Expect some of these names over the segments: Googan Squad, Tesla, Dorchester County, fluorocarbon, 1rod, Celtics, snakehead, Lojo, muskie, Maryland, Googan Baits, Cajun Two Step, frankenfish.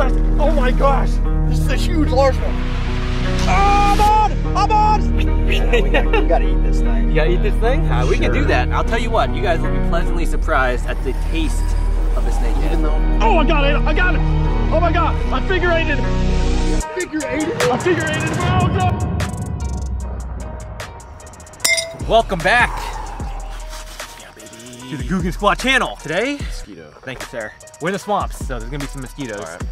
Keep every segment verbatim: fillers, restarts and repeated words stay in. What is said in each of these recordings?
That's, oh my gosh, this is a huge large one. Oh, I'm on, I'm on. Yeah, we, gotta, we gotta eat this thing. You gotta eat this thing? Uh, we sure. can do that. I'll tell you what, you guys will be pleasantly surprised at the taste of the snakehead. Oh, I got it, I got it. Oh my God, I figure eighted it. I figure eighted it, I figure eighted it. Oh God. Welcome back yeah, baby. to the Googan Squad channel. Today, mosquito. Thank you, sir. We're in the swamps, so there's gonna be some mosquitoes. All right.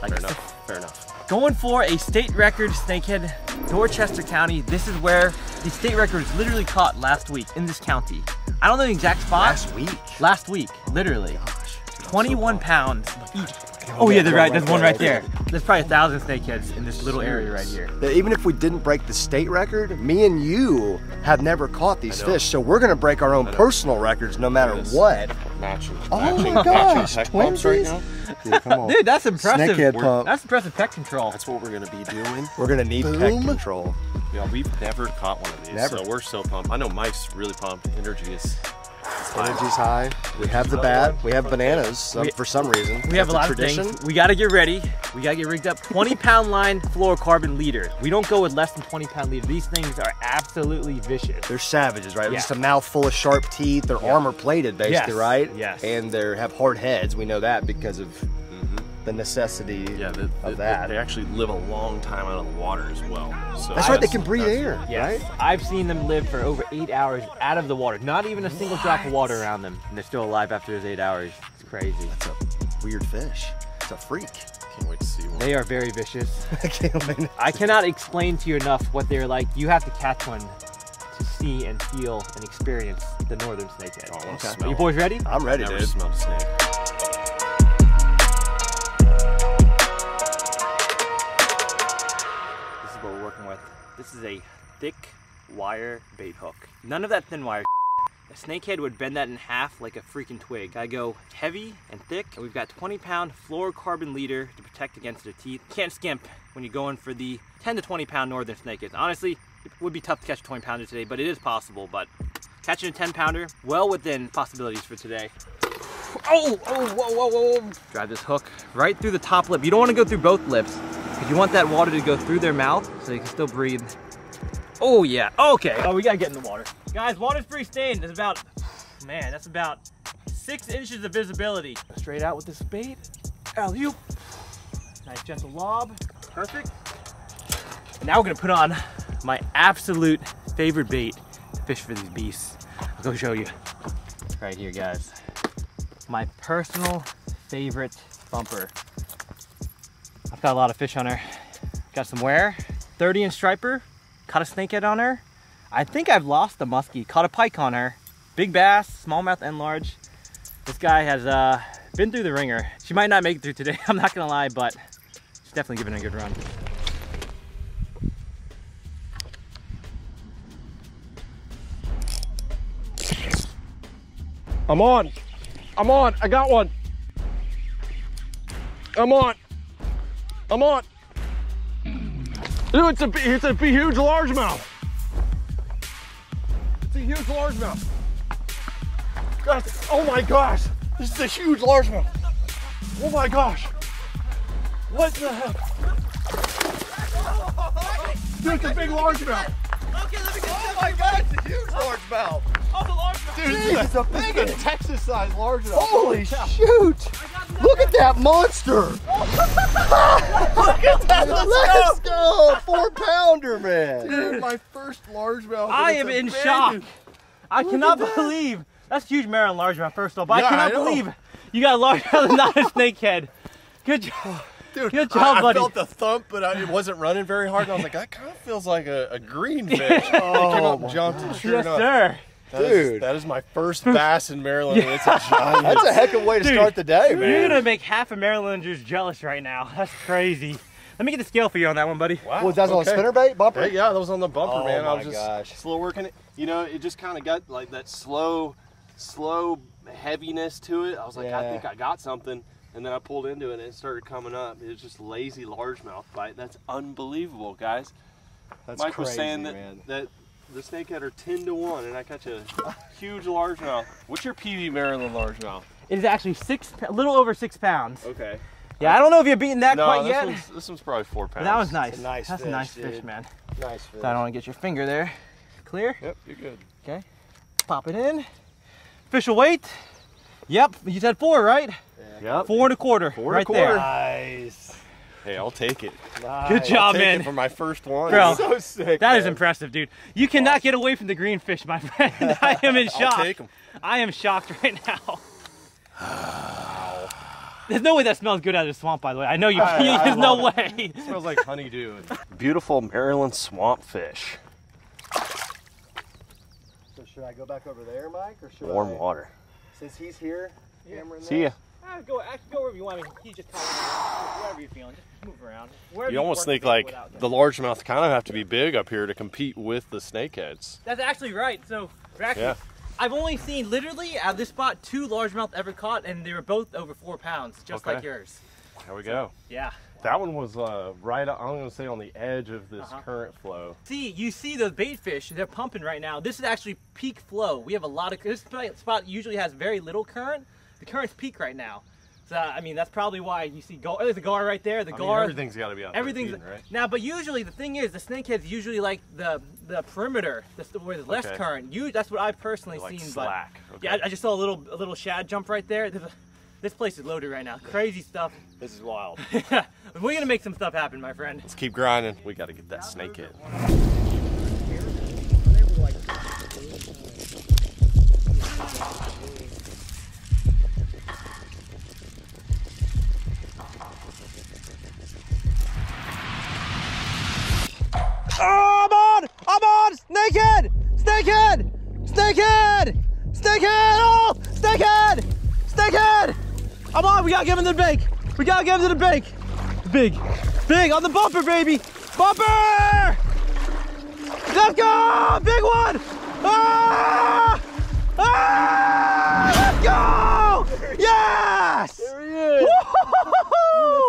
Like fair enough, fair enough. Going for a state record snakehead, Dorchester County. This is where the state record was literally caught last week in this county. I don't know the exact spot. Last week? Last week, literally. Gosh, dude, twenty-one so pounds each. Oh yeah, right, there's one right there. There's probably a thousand snakeheads in this little area right here. Even if we didn't break the state record, me and you have never caught these fish, so we're gonna break our own personal records no matter what. Matching. Oh my gosh, twinsies right now. Dude, come on. Dude, that's impressive. Snakehead pump. That's impressive pec control. That's what we're gonna be doing. We're gonna need pec control. Yeah, we've never caught one of these, never. So we're so pumped. I know Mike's really pumped. Energy is. Energy's high. We have the bat. We have bananas um, we, for some reason. We have a lot of things. We gotta get ready. We gotta get rigged up. twenty pound line fluorocarbon leader. We don't go with less than twenty pound leader. These things are absolutely vicious. They're savages, right? Yeah. Just a mouth full of sharp teeth. They're yeah. armor plated basically, yes. right? Yes. And they have hard heads. We know that because of the necessity yeah, the, the, of that. They actually live a long time out of the water as well. So that's right, they can breathe air, yes. right? I've seen them live for over eight hours out of the water. Not even a single what? drop of water around them. And they're still alive after those eight hours. It's crazy. That's a weird fish. It's a freak. Can't wait to see one. They are very vicious. I can't wait. I cannot explain to you enough what they're like. You have to catch one to see and feel and experience the northern snakehead. Oh, I want to smell. Are you boys ready? I'm ready, dude. I never smelled a snake. This is a thick wire bait hook. None of that thin wire shit. A snakehead would bend that in half like a freaking twig. I go heavy and thick, and we've got twenty pound fluorocarbon leader to protect against their teeth. Can't skimp when you're going for the ten to twenty pound northern snakehead. Honestly, it would be tough to catch a twenty pounder today, but it is possible, but catching a ten pounder, well within possibilities for today. Oh, oh, whoa, whoa, whoa, whoa. Drive this hook right through the top lip. You don't want to go through both lips. You want that water to go through their mouth so they can still breathe. Oh yeah, okay. Oh, we gotta get in the water. Guys, water's pretty stained. It's about, man, that's about six inches of visibility. Straight out with this bait. Alley-oop. Nice gentle lob, perfect. And now we're gonna put on my absolute favorite bait to fish for these beasts. I'll go show you. Right here, guys. My personal favorite bumper. I've got a lot of fish on her. Got some wear, thirty inch striper, caught a snakehead on her. I think I've lost the muskie, caught a pike on her. Big bass, smallmouth and large. This guy has uh, been through the ringer. She might not make it through today, I'm not gonna lie, but she's definitely giving it a good run. I'm on, I'm on, I got one. I'm on. I'm on. Dude, it's a, it's a huge largemouth. It's a huge largemouth. Gosh, oh my gosh. This is a huge largemouth. Oh my gosh. What the heck? Dude, it's a big largemouth. Okay, let me get oh my god, it's a huge largemouth. Oh, the largemouth. Dude, Jeez, it's a big Texas size largemouth. Holy shoot. Look at that monster. Look at that, let's go. Four pounder, man. Dude, my first largemouth. I am in shock. I cannot believe, that's huge Maryland largemouth first of all, but I cannot believe you got a largemouth and not a snakehead. Good job. Dude, Good job, I, I buddy. felt the thump, but I, it wasn't running very hard. And I was like, that kind of feels like a, a green fish. It oh, came up and jumped and sure yes, enough. Sir. That Dude. Is, that is my first bass in Maryland. Yeah. It's a giant. That's a heck of a way to Dude, start the day, man. You're going to make half of Marylanders jealous right now. That's crazy. Let me get the scale for you on that one, buddy. Wow. Well, that was okay. on a spinnerbait bumper? Hey, yeah, that was on the bumper, oh, man. I was just gosh. slow working it. You know, it just kind of got like that slow, slow heaviness to it. I was like, yeah. I think I got something. And then I pulled into it and it started coming up. It was just lazy largemouth bite. That's unbelievable, guys. That's Mike crazy, was saying that, man. that the snakehead are ten to one and I catch a huge largemouth. What's your P B Maryland largemouth? It is actually six, a little over six pounds. Okay. Yeah, I don't know if you're beating that no, quite this yet. One's, this one's probably four pounds. That was nice. That's a nice That's fish, a nice dude. fish, man. Nice fish. So I don't want to get your finger there. Clear? Yep, you're good. Okay. Pop it in. Official weight. Yep, you said four, right? Yeah. Yep. Four and a quarter. Four right and a quarter. There. Nice. Hey, I'll take it. Nice. Good job, I'll take man. It for my first one. Bro, so sick. That man. is impressive, dude. You cannot awesome. get away from the green fish, my friend. I am in shock. I'll take them. I am shocked right now. There's no way that smells good out of the swamp, by the way. I know you. I, I there's no it. way. It smells like honeydew. Beautiful Maryland swamp fish. So should I go back over there, Mike, or should warm I? Warm water. Since he's here, yeah. See ya. I go, I can go wherever you want. I mean, he just kind of, wherever you're feeling, just move around. Wherever you almost think like the largemouth kind of have to be big up here to compete with the snakeheads. That's actually right. So, actually, yeah. I've only seen literally at this spot two largemouth ever caught, and they were both over four pounds, just okay. like yours. There we so, go. Yeah. That one was uh, right, I'm going to say, on the edge of this uh-huh. current flow. See, you see the bait fish, they're pumping right now. This is actually peak flow. We have a lot of, this spot usually has very little current. The current's peak right now. So, I mean, that's probably why you see, gar, there's a gar right there, the I gar. Mean, everything's got to be out everything's, there. Everything's, right? Now, but usually the thing is, the snakeheads usually like the the perimeter, the, where there's less okay. current. You, that's what I've personally like seen. Slack. But, okay. Yeah, I, I just saw a little a little shad jump right there. There's a, this place is loaded right now. Crazy stuff. This is wild. We're going to make some stuff happen, my friend. Let's keep grinding. We got to get that snakehead. Oh, I'm on! I'm on! Snakehead! Snakehead! Snakehead! Snakehead! Oh! Snakehead! Snakehead! Come on, we gotta give him the big. We gotta give him the big. Big. Big on the bumper, baby. Bumper! Let's go! Big one! Ah! Ah! Let's go! Yes! There he is. That's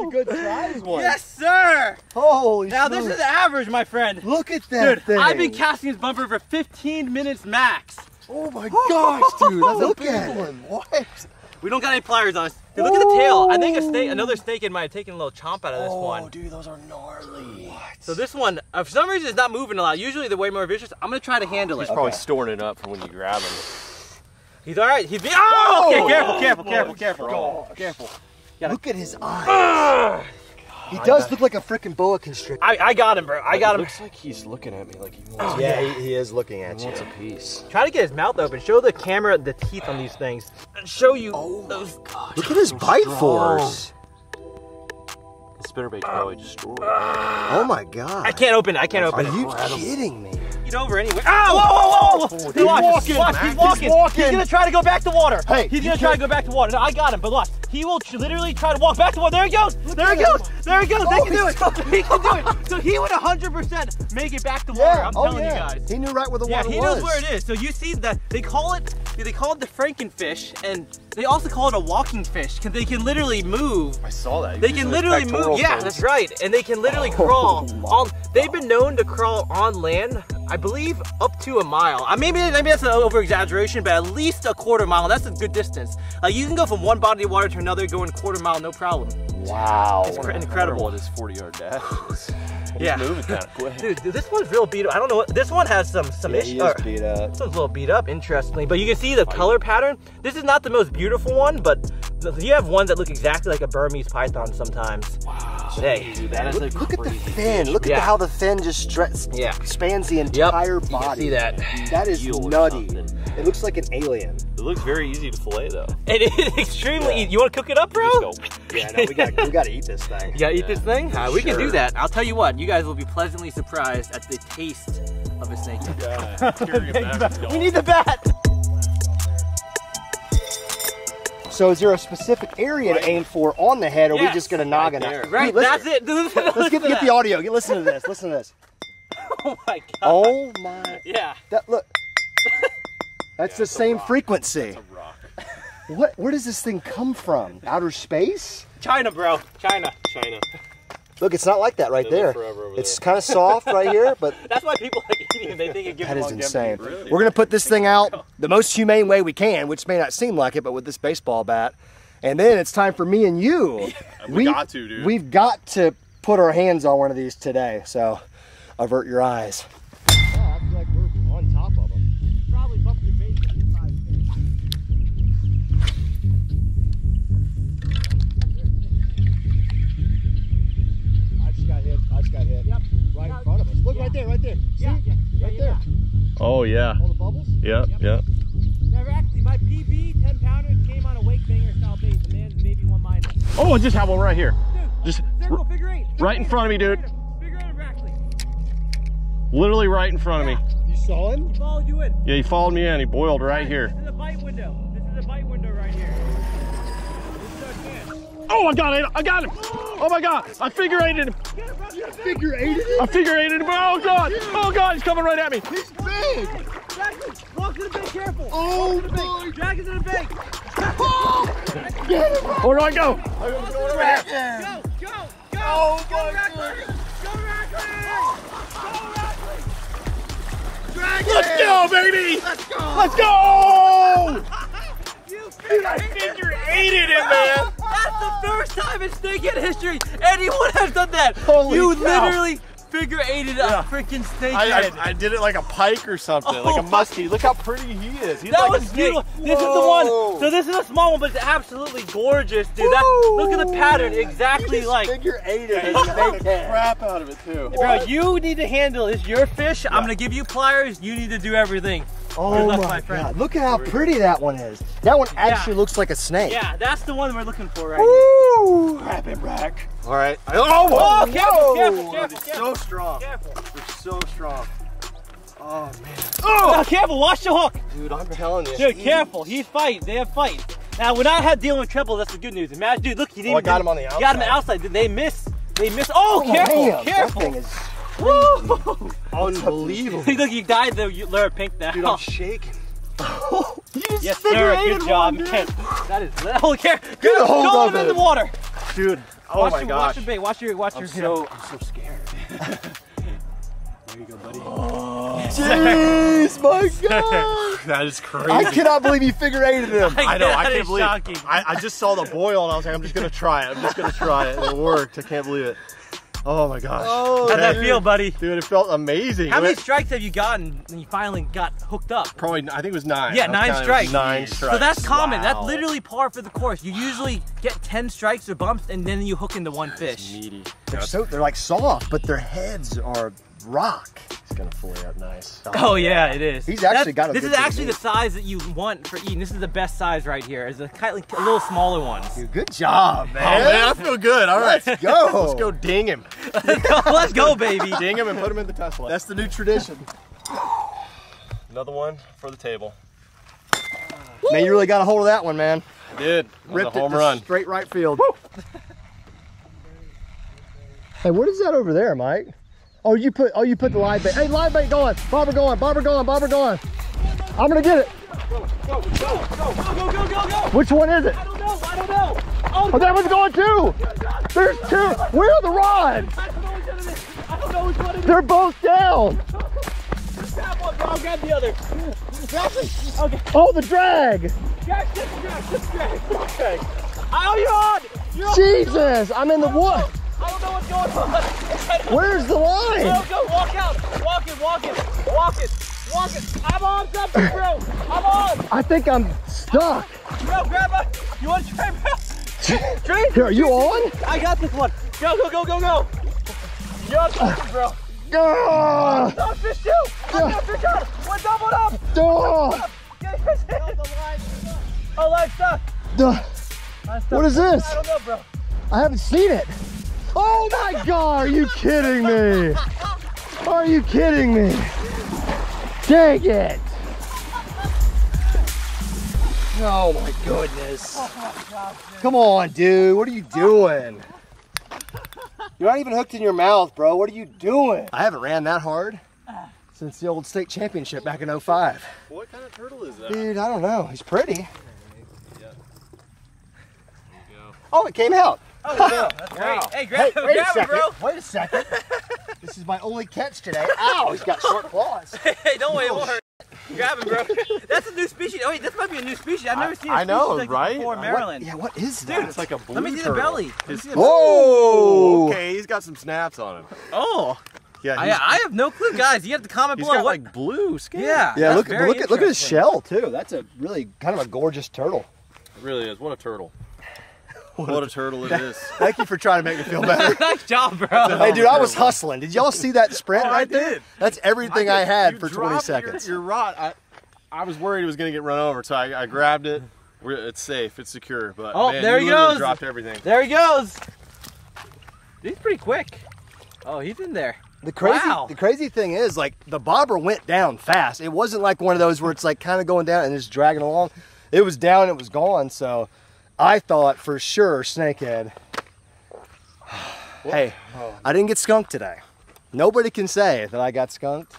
a good size one. Yes, sir! Holy Now, smokes. This is average, my friend. Look at that Dude, thing. I've been casting this bumper for fifteen minutes max. Oh my gosh, dude. That's Look a big at one. It. What? We don't got any pliers on us. Dude, look Ooh. at the tail. I think a snake, another snakehead might have taken a little chomp out of this oh, one. Oh, dude, those are gnarly. What? So this one, uh, for some reason, is not moving a lot. Usually they're way more vicious. I'm going to try to handle oh, he's it. He's probably okay. storing it up for when you grab him. He's all right. He's be Oh! Okay, careful, oh, careful, careful, careful. Go, careful. Gotta... Look at his eyes. He does look like a freaking boa constrictor. I, I got him, bro. I got him. It looks like he's looking at me like he wants oh, Yeah, he, he is looking at he you. He wants a piece. Try to get his mouth open. Show the camera the teeth on these things. Show you oh those. Gosh, look at his so bite strong. force. The spinnerbait probably destroyed. Oh my god. I can't open it. I can't open it. Are you it. kidding me? Get over anyway. Oh, whoa, whoa, whoa. Oh, he's, walking, watch, he's walking. He's walking. He's going to try to go back to water. Hey, he's going to try to go back to water. No, I got him, but watch. He will literally try to walk back to one. There he goes. There he goes. There he goes. They can do it. He can do it. So he would one hundred percent make it back to water. Yeah. I'm telling oh, yeah. you guys. He knew right where the water was. Yeah, he knows was. where it is. So you see that they call it they call it the frankenfish, and they also call it a walking fish because they can literally move. I saw that. You they can literally move. Yeah, things. that's right. And they can literally oh, crawl. On, they've been known to crawl on land, I believe, up to a mile. I maybe maybe that's an over exaggeration, but at least a quarter mile. That's a good distance. Like you can go from one body of water to another going quarter mile, no problem. Wow. It's incredible. What his forty yard dash is. Yeah. Moving kind of quick. Dude, dude, this one's real beat up. I don't know. What, this one has some, some yeah, issues. He is beat up. This one's a little beat up, interestingly. But you can see the color pattern. This is not the most beautiful one, but you have ones that look exactly like a Burmese python sometimes. Wow. Hey, dude, that is look, look at the fin. Look yeah. at the, how the fin just stretches, yeah. spans the entire yep. body. You can see that. That is nutty. It looks like an alien. It looks very easy to fillet, though. It is extremely yeah. easy. You want to cook it up, bro? Yeah, no, we got we got to eat this thing. You got to yeah. eat this thing? Uh, we sure. can do that. I'll tell you what. You guys will be pleasantly surprised at the taste of a snakehead. Yeah. We need the bat. So is there a specific area right. to aim for on the head, or yes. are we just going to noggin it? Right, right. Dude, that's it. Let's get, get the audio. Listen to this. Listen to this. Oh, my God. Oh, my. Yeah. That, look. That's yeah, the same rock. frequency. That's a rock. What? Where does this thing come from? Outer space? China, bro. China. China. Look, it's not like that right there. It's there. kind of soft right here, but that's why people like eating it. They think it gives that is insane. Really? We're gonna put this thing out the most humane way we can, which may not seem like it, but with this baseball bat, And then it's time for me and you. we, we got to, dude. We've got to put our hands on one of these today. So avert your eyes. Yeah, I feel like we're on top of them. You probably bumped your bait fifty-five minutes. I just got hit. I just got hit. Yep. Right in front of us. Look yeah. right there, right there. See? Yeah, yeah, yeah, right yeah, there. Yeah. Oh, yeah. All the bubbles? Yep, yep. yep. Never actually, my P B, ten pounder, came on a wake banger style bait. The man's maybe one minus. Oh, I just have one right here. Dude, just circle, figure eight. Figure right in eight, front of me, dude. Figure eight, Brackley. Literally right in front yeah. of me. You saw him? He followed you in. Yeah, he followed me in. He boiled right here. This is a bite window. This is a bite window right here. This is our oh, I got it. I got him. Oh, my God. I figure eighted him. You figure eighted him? I figure eighted him. Oh, God. Oh, God. He's coming right at me. He's big. Walk to the bank, careful! Oh my! Dragon's in the bank! Oh! Where do I go? I go, go, right here. go, go, go! Oh go, my Rackley. God! Go, Rackley! Go, Rackley! Dragon! Let's go, baby! Let's go! Let's go! You figured I figure eighted it, man! That's the first time in snakehead history anyone has done that! Holy you cow. literally. Figure eighted yeah. a freaking snakehead. I, I, I did it like a pike or something, oh, like a muskie. Look how pretty he is. He's that like was a snake. Beautiful. This Whoa. is the one. So this is a small one, but it's absolutely gorgeous, dude. That, look at the pattern, exactly like. Figure eighted a snakehead. Crap out of it too. Bro, you need to handle. It's your fish. Yeah. I'm gonna give you pliers. You need to do everything. Oh luck, my God! Look at how pretty that one is. That one actually yeah. looks like a snake. Yeah, that's the one we're looking for right Ooh. Here. Grab it back. All right. I, oh, oh, oh careful, careful, careful, They're careful. so strong. Careful. They're so strong. Oh man. Oh, no, careful! Watch the hook. Dude, I'm telling you. Dude, careful. He's fighting. They have fight. Now, when I had dealing with treble, that's the good news. Imagine, dude, look, he didn't. Oh, I got him on the outside. Got him on the outside. Did they miss? They miss. Oh, oh careful, man. careful. That thing is Whoa. Unbelievable. Look, you died the lure pink now. Dude, I'm shaking. You just yes, sir, good job, one, man. That is oh, care. Good hold him in the water. Dude, oh watch my god. Watch your bait. Watch your watch I'm your so, I'm so scared. There you go, buddy. Oh. Jeez, my God. That is crazy. I cannot believe you figure eighted him. I, I know, I can't believe shocking. I, I just saw the boil and I was like, I'm just gonna try it. I'm just gonna try it. And it worked. I can't believe it. Oh my gosh. Oh, how'd that dude. feel, buddy? Dude, it felt amazing. How many strikes have you gotten when you finally got hooked up? Probably, I think it was nine. Yeah, nine strikes. Nine strikes. So that's common. Wow. That's literally par for the course. You usually get ten strikes or bumps and then you hook into one fish. Meaty. They're, so, they're like soft, but their heads are rock. It's gonna flare up nice. Oh, oh yeah, it is. He's actually that's, got a This is actually the size that you want for eating. This is the best size right here. It's a, kind of like a little smaller one. Dude, good job, man. Oh man, I feel good. All right, let's go. Let's go ding him. Let's go, let's go baby. Ding him and put him in the Tesla. That's the new tradition. Another one for the table. Woo! Man, you really got a hold of that one, man. I did. Ripped a home it run. Straight right field. Woo! Hey, what is that over there, Mike? Oh, you put oh you put the live bait. Hey, live bait going. Bobber going. Bobber going. Bobber going. I'm gonna get it. Go, go, go, go, go, go, go, go, go. Which one is it? I don't know. I don't know. Oh, oh that one's going too. There's two. Where are the rods? I don't know which one it is. I don't know which one it is. They're both down. Just grab one, bro. I'll grab the other. Okay. Oh, the drag. Drag, just drag, just drag, just drag. I owe you on. Jesus, I'm in the wood. I don't know what's going on. Where's the line? Go, go, walk out. Walk it, walk it, walk it, walk it. I'm on something, bro. I'm on. I think I'm stuck. I'm bro, grab a, you want to try, bro? Train? Here, are you on? I got this one. Go, go, go, go, go. You're on something, bro. Uh, I'm on fish too. I'm on fish on. One double up. Uh, Get his head. No, the line stuck. Oh, line's stuck. Uh, line's stuck. What is this? I don't know, bro. I haven't seen it. Oh my God, are you kidding me? Are you kidding me? Dang it. Oh my goodness. Oh my God, come on, dude. What are you doing? You're not even hooked in your mouth, bro. What are you doing? I haven't ran that hard since the old state championship back in oh five. What kind of turtle is that? Dude, I don't know. He's pretty. Yeah. Oh, it came out. Oh, no, that's wow. great. Hey, grab, hey, wait grab a it, bro. Wait a second. This is my only catch today. Ow, he's got short claws. Hey, don't worry, it won't hurt. Grab him, bro. That's a new species. Oh, wait, this might be a new species. I've never I, seen a I species know, like right? before in Maryland. What, yeah, what is that? Dude, it's like a blue Let me see turtle. the belly. His, see the oh! Belly. Okay, he's got some snaps on him. Oh! Yeah, I, I have no clue, guys. You have to comment he's below. He's got what? like blue skin. Yeah, yeah. Look, look at look at his shell too. That's a really kind of a gorgeous turtle. It really is. What a turtle. What, what a turtle it is. Thank you for trying to make me feel better. Nice job, bro. Hey, dude, I was hustling. Did y'all see that sprint oh, right I there? Did. That's everything I, I had for twenty seconds. Your, your rod. I, I was worried it was going to get run over, so I, I grabbed it. We're, it's safe. It's secure. But oh, man, there he goes. Dropped everything. There he goes. He's pretty quick. Oh, he's in there. The crazy, wow. the crazy thing is, like, the bobber went down fast. It wasn't like one of those where it's like kind of going down and just dragging along. It was down. It was gone. So. I thought for sure snakehead. Hey, oh. I didn't get skunked today. Nobody can say that I got skunked.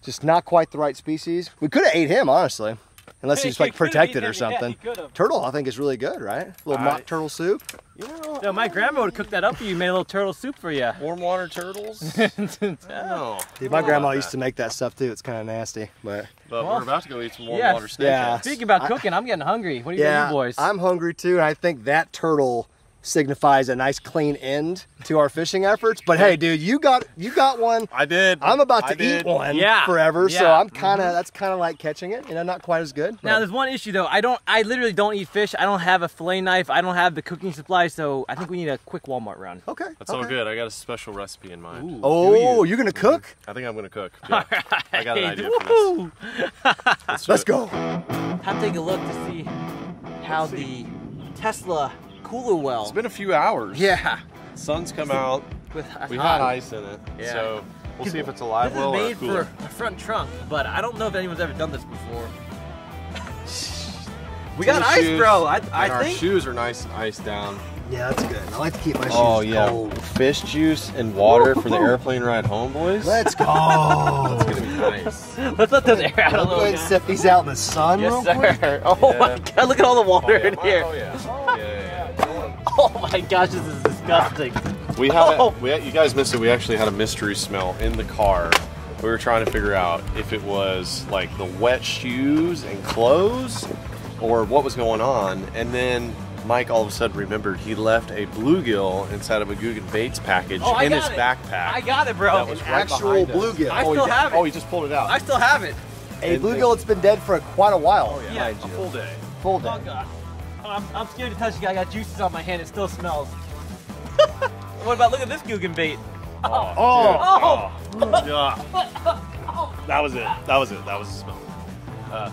Just not quite the right species. We could have ate him, honestly. Unless he's like protected or something. Yeah, turtle, I think, is really good, right? A little mock turtle soup. You know, no, my grandma would cook that up for you. Made a little turtle soup for you. Warm water turtles. oh, Dude, my grandma used to make that stuff too. It's kind of nasty, but. But well, we're about to go eat some warm yes, water snakeheads. Yeah. Speaking about cooking, I, I'm getting hungry. What do you yeah, think, you boys? I'm hungry too, and I think that turtle signifies a nice clean end to our fishing efforts. But hey, dude, you got you got one. I did. I'm about to I eat did. one yeah. forever, yeah. so I'm kind of mm-hmm. that's kind of like catching it. You know, not quite as good. Now, but. there's one issue though. I don't. I literally don't eat fish. I don't have a fillet knife. I don't have the cooking supplies. So I think we need a quick Walmart run. Okay, that's okay. all good. I got a special recipe in mind. Ooh, oh, you? you're gonna cook? I think I'm gonna cook. Yeah. All right. I got an idea for this. Let's, Let's go. I'll take a look to see how see. the Tesla. Cooler well. It's been a few hours. Yeah. Sun's come out. With we had ice in it. Yeah. So we'll see if it's a live well or a cooler. This is made for a front trunk, but I don't know if anyone's ever done this before. we got ice, shoes, bro. I, I our think. Our shoes are nice and iced down. Yeah, that's good. I like to keep my shoes oh, yeah. cold. Fish juice and water for the airplane ride home, boys. Let's go. That's going to be nice. Let's let those air out a little bit. Set these out in the sun yes, real quick. Sir. Oh, yeah. my God. Look at all the water oh, yeah. in here. Oh, yeah. Oh, yeah. Oh my gosh, this is disgusting. We had, oh. a, we had, you guys missed it, we actually had a mystery smell in the car. We were trying to figure out if it was like the wet shoes and clothes or what was going on. And then Mike all of a sudden remembered he left a bluegill inside of a Googan Baits package oh, in his it. backpack. I got it, bro. That was An right actual bluegill. I oh, still have it. Oh, he just pulled it out. I still have it. A bluegill that's been dead for quite a while. Oh, yeah, yeah a you. full day. Full day. Oh, God. I'm, I'm scared to touch it. I got juices on my hand. It still smells. What about, look at this Googan bait. Oh. Oh. oh. oh. yeah. That was it. That was it. That was the smell. Uh,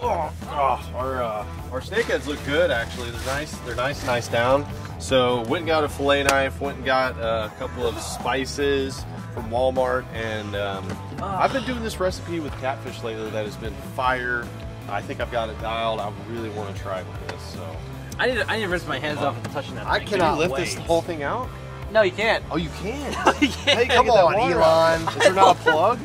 oh. Oh. Our, uh, our snakeheads look good, actually. They're nice. They're nice and nice down. So went and got a fillet knife. Went and got uh, a couple of spices from Walmart. And um, oh. I've been doing this recipe with catfish lately that has been fire. I think I've got it dialed. I really want to try with this, so. I need to, I need to rinse my hands oh. off from touching that I thing. cannot lift wait. this whole thing out? No, you can't. Oh, you can? No, you can't. Hey, come on, Elon. Is there not a plug?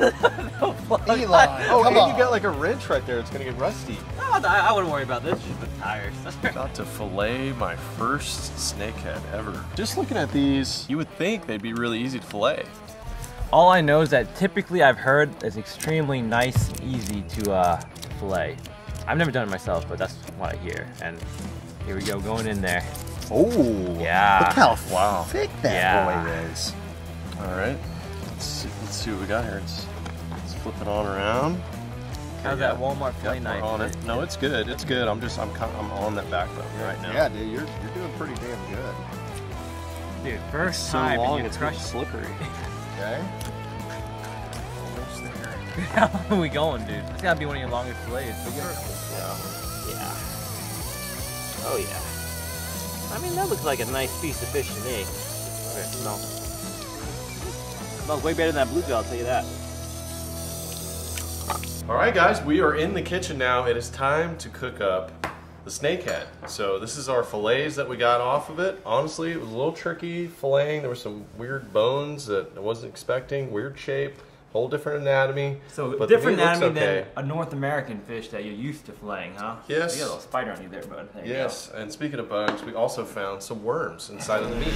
No plug. Elon, oh, come and on. You got like a wrench right there. It's going to get rusty. No, I, I wouldn't worry about this. Just the tires. About to fillet my first snakehead ever. Just looking at these, you would think they'd be really easy to fillet. All I know is that typically I've heard it's extremely nice and easy to uh, fillet. I've never done it myself, but that's what I hear. And here we go, going in there. Oh, yeah. Look how wow. thick that yeah. boy is. All right, let's see, let's see what we got here. Let's, let's flip it on around. How's that Walmart fillet knife? On it. No, it's good, it's good. I'm just, I'm I'm on that back bone right now. Yeah, dude, you're, you're doing pretty damn good. Dude, first it's so time long, and you it's crushed slippery. Okay. Almost there. How are we going, dude? That's gotta be one of your longest fillets. Yeah. yeah. Oh, yeah. I mean, that looks like a nice piece of fish to me. It smells. It smells way better than that bluegill, I'll tell you that. All right, guys, we are in the kitchen now. It is time to cook up the snakehead. So this is our fillets that we got off of it. Honestly, it was a little tricky filleting. There were some weird bones that I wasn't expecting, weird shape. Whole different anatomy. So but different anatomy okay. than a North American fish that you're used to filleting, huh? Yes. You got a little spider on you there, bud. There yes. You and speaking of bugs, we also found some worms inside of the meat.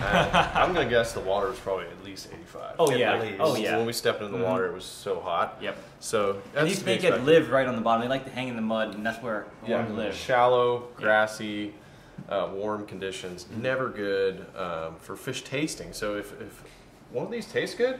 Uh, I'm gonna guess the water is probably at least eighty-five. Oh yeah. At least. Oh yeah. When we stepped into the water, mm -hmm. it was so hot. Yep. So that's these make it live right on the bottom. They like to hang in the mud, and that's where the yeah. worms live. Shallow, grassy. Yeah. Uh, warm conditions, never good um, for fish tasting. So if, if one of these tastes good,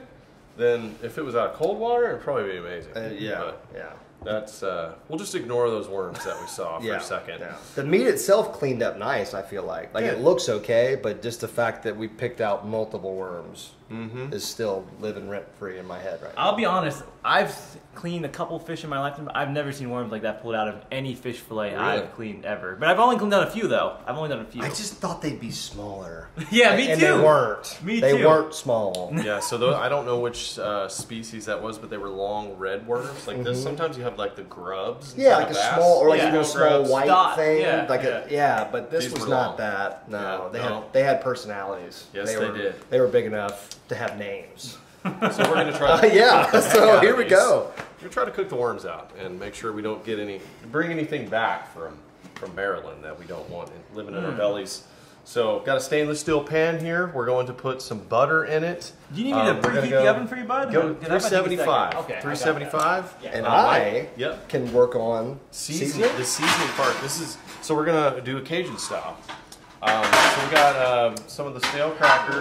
then if it was out of cold water, it'd probably be amazing. Uh, yeah, but yeah. That's uh, we'll just ignore those worms that we saw for yeah, a second. Yeah. The meat itself cleaned up nice. I feel like like yeah. it looks okay, but just the fact that we picked out multiple worms mm-hmm. is still living rent free in my head right now. I'll be honest. I've cleaned a couple fish in my lifetime. I've never seen worms like that pulled out of any fish fillet really? I've cleaned ever. But I've only cleaned out a few though. I've only done a few. I just thought they'd be smaller. yeah, me and, too. And they weren't. Me they too. They weren't small. Yeah. So those, I don't know which uh, species that was, but they were long red worms like mm-hmm. this. Sometimes you have like the grubs. Yeah, like a bass. Small or like yeah. even a small grubs. White Dot. Thing. Yeah, like yeah. A, yeah but this These was not that. No, yeah, they no. had they had personalities. Yes, they, they were, did. They were big enough to have names. So we're gonna try. To uh, yeah. So here we go. We're gonna try to cook the worms out and make sure we don't get any, bring anything back from from Maryland that we don't want living in mm. our bellies. So got a stainless steel pan here. We're going to put some butter in it. Do you need um, to preheat the oven for you, bud? Go three seventy-five. Okay, three seventy-five. Yeah. And um, I yep. can work on seasoning. The seasoning part. This is so we're gonna do a Cajun style. Um, so we got um, some of the stale cracker.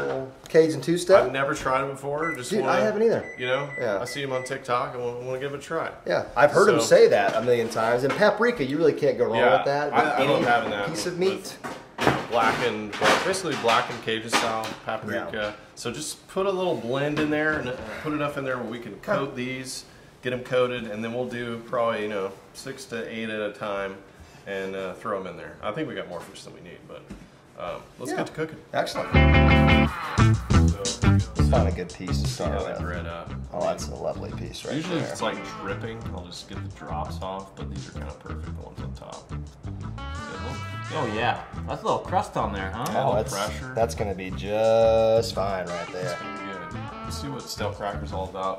Cajun Two Step. I've never tried them before. Just Dude, wanna, I haven't either. You know, yeah. I see them on TikTok. I want, want to give it a try. Yeah, I've heard so, them say that a million times. And paprika, you really can't go wrong yeah, with that. I, I love having that. Piece of meat. Blackened, well, basically blackened Cajun style paprika. Yeah. So just put a little blend in there and put enough in there where we can coat these, get them coated, and then we'll do probably you know six to eight at a time. And uh, throw them in there. I think we got more fish than we need, but um, let's yeah. get to cooking. Excellent. So, let's find a good piece to start with. Bread up. Oh, that's a lovely piece right Usually there. It's like dripping. I'll just get the drops off, but these are kind of perfect ones on top. Oh yeah, that's a little crust on there, huh? Oh, that's, pressure. That's gonna be just fine right there. That's gonna be good. Let's see what stale cracker's all about.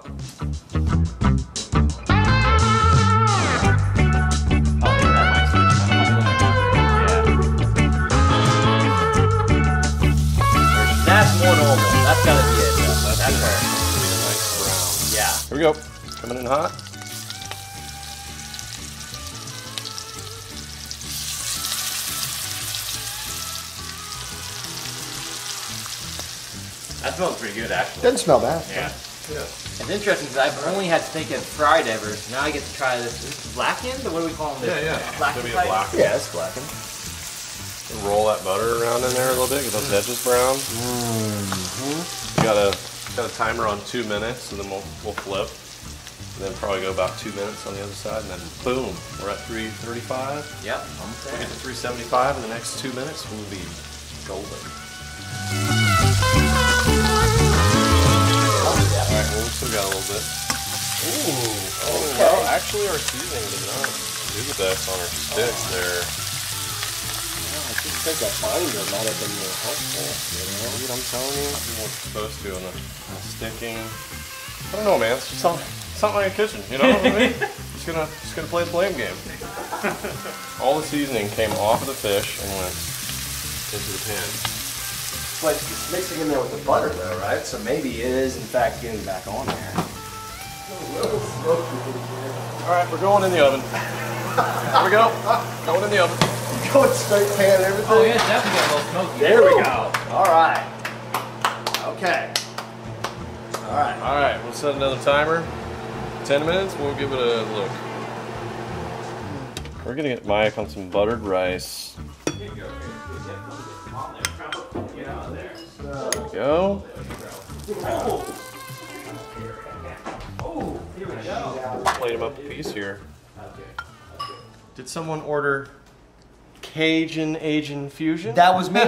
That's one oval. That's gotta be it. That's, that's perfect. Nice yeah. Here we go. Coming in hot. That smells pretty good, actually. Doesn't smell bad. Yeah. Yeah. It's interesting because I've only had snakehead fried ever. Now I get to try this. Is this blackened? What do we call them? Yeah, yeah. Blackened. Yeah, it's blackened. Roll that butter around in there a little bit, get those edges brown. Mm-hmm. Got a got a timer on two minutes, and then we'll we'll flip. And then probably go about two minutes on the other side, and then boom, we're at three thirty-five. Yep, I'm saying. We'll get to three seventy-five in the next two minutes. We'll be golden. All right, well we still got a little bit. Ooh, oh okay. Well, actually our seasoning did not do the best on our sticks oh. there. I just think a binder might have been more helpful, you know what I'm telling you? We're supposed to on the sticking. I don't know, man. It's just something, something like a kitchen, you know what I mean? Just gonna, just gonna play the blame game. All the seasoning came off of the fish and went into the pan. It's like it's mixing in there with the butter, though, right? So maybe it is, in fact, getting back on there. All right, we're going in the oven. There we go. Going in the oven. Going straight pan and everything. Oh yeah, definitely got a little smoky. There we go. All right. Okay. All right. All right. We'll set another timer. Ten minutes. We'll give it a look. We're gonna get Mike on some buttered rice. There you go. There we go. Oh, here we go. Plate them up a piece here. Did someone order? Cajun Asian fusion. That was me,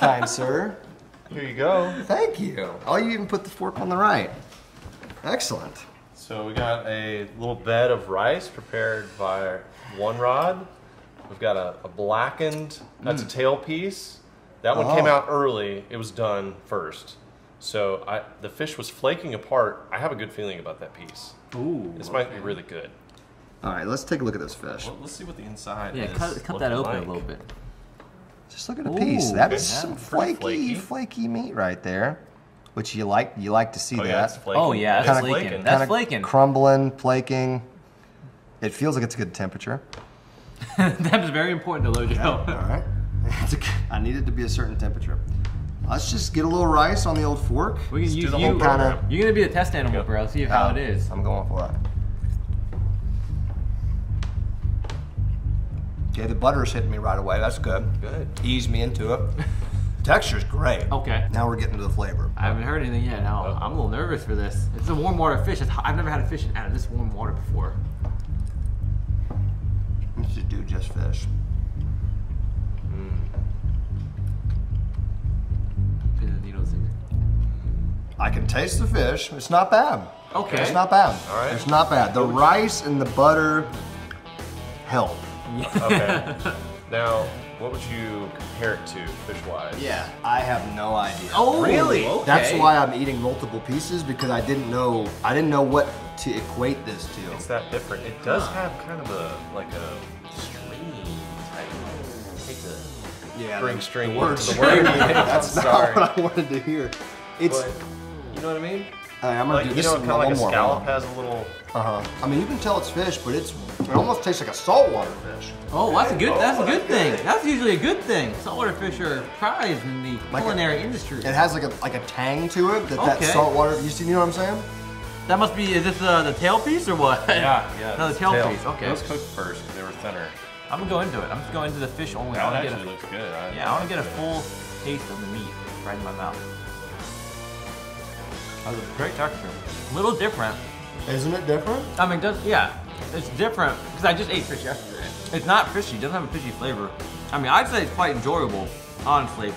kind sir. Here you go. Thank you. Oh, you even put the fork on the right. Excellent. So we got a little bed of rice prepared by One Rod. We've got a, a blackened. That's mm. a tail piece. That one oh. came out early. It was done first. So I, the fish was flaking apart. I have a good feeling about that piece. Ooh, this okay. might be really good. All right, let's take a look at those fish. Well, let's see what the inside yeah, is. Yeah, cut, cut that open like. a little bit. Just look at a piece. Ooh, that is yeah, some flaky, flaky, flaky meat right there. Which you like, you like to see oh, that. Yeah, it's flaking. Oh yeah, that's kinda, flaking. Kinda that's flaking. Crumbling, flaking. It feels like it's a good temperature. That was very important to Lojo. Yeah, all right. I need it to be a certain temperature. Let's just get a little rice on the old fork. We can Let's use the you. Kinda... You're gonna be the test animal, bro. Let's see uh, how it is. I'm going for that. Okay, the butter's hitting me right away. That's good. Good. Ease me into it. Texture's great. Okay. Now we're getting to the flavor. I haven't heard anything yet. Now I'm a little nervous for this. It's a warm water fish. It's, I've never had a fish out of this warm water before. Let's just do just fish. I can taste the fish. It's not bad. Okay. It's not bad. All right. It's not bad. The rice and the butter help. Yeah. Okay. Now, what would you compare it to fish-wise? Yeah, I have no idea. Oh, really? Okay. That's why I'm eating multiple pieces, because I didn't know I didn't know what to equate this to. It's that different. It does huh. have kind of a like a stringy type. Take the yeah, string string the word. The word. That's not sorry. what I wanted to hear. It's. But, you know what I mean? All right, I'm gonna like, do this. You know, kind of like a scallop has a little. Uh huh. I mean, you can tell it's fish, but it's it almost tastes like a saltwater fish. Oh, that's a good. Oh, that's a good thing. Good. That's usually a good thing. Saltwater fish are prized in the like culinary a, industry. It has like a like a tang to it that okay. that saltwater. You see, you know what I'm saying? That must be. Is this uh, the tail piece or what? Yeah, yeah. No, the tail, tail piece. Okay. Those cooked first because they were thinner. I'm gonna go into it. I'm just going into the fish only. That actually get a, looks good. I, yeah, I want to get a full taste of the meat right in my mouth. Great texture. A little different. Isn't it different? I mean, does yeah, it's different because I just ate fish yesterday. It's not fishy. It doesn't have a fishy flavor. I mean, I'd say it's quite enjoyable, honestly.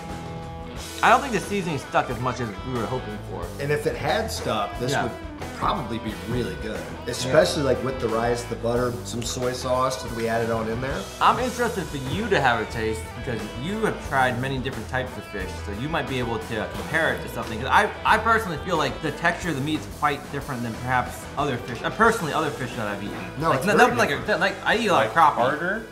I don't think the seasoning stuck as much as we were hoping for. And if it had stuck, this yeah. would probably be really good, especially yeah. like with the rice, the butter, some soy sauce that we added on in there. I'm interested for you to have a taste because you have tried many different types of fish, so you might be able to compare it to something. Because I, I personally feel like the texture of the meat is quite different than perhaps other fish. Uh, personally, other fish that I've eaten. No, like, it's nothing like a, like I eat a lot of crop harder.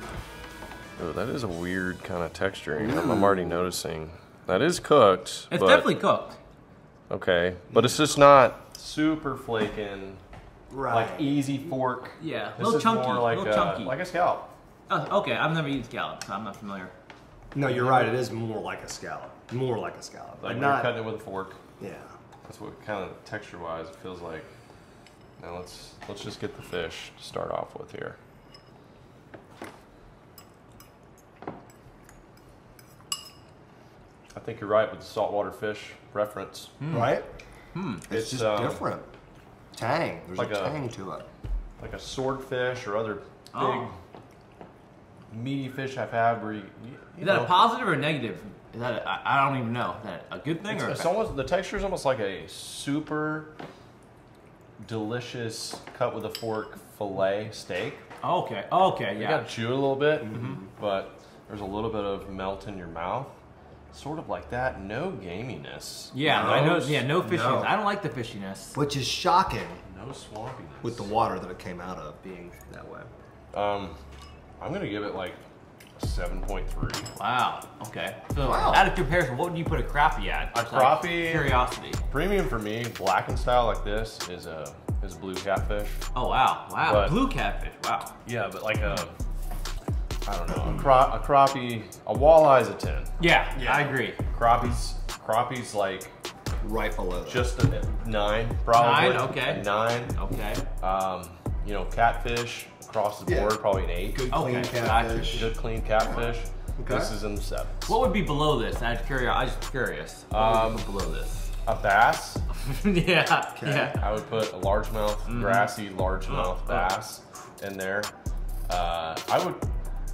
Oh, that is a weird kind of texturing. Mm. I'm already noticing. That is cooked. It's but, definitely cooked. Okay, but it's just not super flaking, right. like easy fork. Yeah, this little is chunky, more like little a, chunky, like a scallop. Oh, okay, I've never eaten scallop, so I'm not familiar. No, you're right. It is more like a scallop, more like a scallop. Like not cutting it with a fork. Yeah, that's what kind of texture-wise it feels like. Now let's let's just get the fish to start off with here. I think you're right with the saltwater fish reference. Mm. Right? Hmm. It's, it's just um, different. Tang. There's like a tang a, to it. Like a swordfish or other big oh. meaty fish I've had where you, you Is know, that a positive or a negative? Is that a, I don't even know. Is that a good thing it's, or it's almost, the texture is almost like a super delicious cut with a fork fillet steak. Oh, okay. Oh, okay. You yeah. got to chew a little bit, mm-hmm. but there's a little bit of melt in your mouth. Sort of like that, no gaminess. Yeah, no, I know. Yeah, no fishiness. No. I don't like the fishiness, which is shocking. No swampiness with the water that it came out of being that way. Um, I'm gonna give it like seven point three. Wow. Okay. So wow. out of comparison, what would you put a crappie at? A crappie. Like curiosity. Premium for me, blackened style like this is a is blue catfish. Oh wow! Wow. But, blue catfish. Wow. Yeah, but like a. I don't know, a, cro a crappie, a walleye's a ten. Yeah, yeah, I agree. Crappies, crappies like right below that. Just a nine, probably. Nine, okay. A nine, okay. Um, you know, catfish across the board, yeah. probably an eight. Good clean okay. catfish. Good clean catfish. Okay. This is in the sevens. What would be below this? I'm curious. I'm just curious. What um, would be below this? A bass. yeah. Okay. Yeah. I would put a largemouth, mm-hmm. grassy largemouth oh, bass oh. in there. Uh, I would.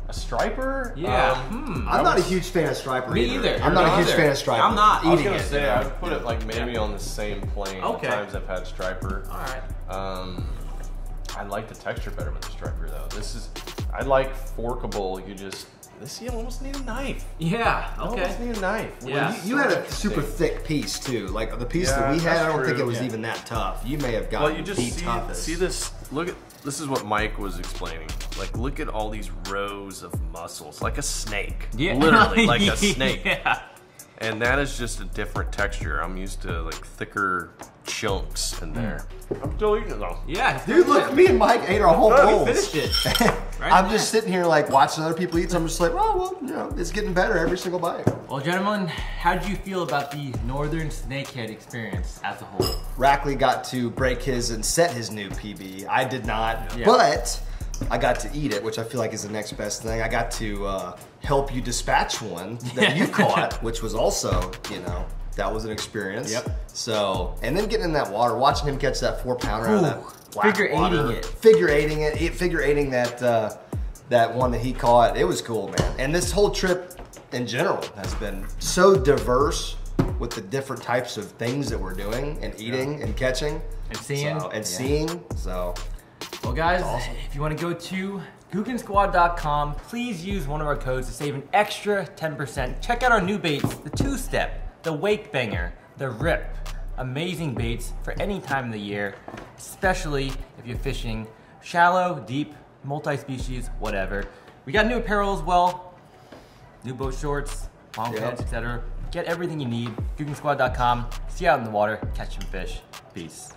A striper? Yeah. Um, hmm. I'm not a huge fan of striper. Me either. either. I'm not, not a huge either. fan of striper. I'm not eating it. I was gonna it, say I would put yeah. it like maybe yeah. on the same plane. Okay. The times I've had striper. All right. Um, I like the texture better with the striper though. This is, I like forkable. You just This, you almost need a knife. Yeah, okay. You almost need a knife. Yeah. Well, you, you had a super thick piece too. Like the piece yeah, that we had, I don't true. think it was yeah. even that tough. You may have gotten well, you just the see, toughest. See this, look at, this is what Mike was explaining. Like, look at all these rows of muscles, like a snake. Yeah. Literally, like a snake. Yeah. And that is just a different texture. I'm used to like thicker chunks in there. Mm. I'm still eating it though. Yeah. Dude, look, it. me and Mike ate our whole bowl. We finished it. Right I'm there. just sitting here like watching other people eat, so I'm just like, oh, well, you know, it's getting better every single bite. Well, gentlemen, how did you feel about the Northern Snakehead experience as a whole? Rackley got to break his and set his new P B. I did not, yeah. but I got to eat it, which I feel like is the next best thing. I got to uh, help you dispatch one that you caught, which was also, you know, that was an experience. Yep. So, and then getting in that water, watching him catch that four pounder out of that black figure water, eighting it. Figure eighting it, figure eighting that, uh, that one that he caught. It was cool, man. And this whole trip in general has been so diverse with the different types of things that we're doing and eating yeah. and catching. And seeing. So, and yeah. seeing, so. Well guys, awesome. If you want to go to Googan Squad dot com, please use one of our codes to save an extra ten percent. Check out our new baits, the Two Step, the Wake Banger, the Rip. Amazing baits for any time of the year, especially if you're fishing shallow, deep, multi-species, whatever. We got new apparel as well, new boat shorts, long pants, yep. et cetera. Get everything you need, Googan Squad dot com. See you out in the water, catch some fish. Peace.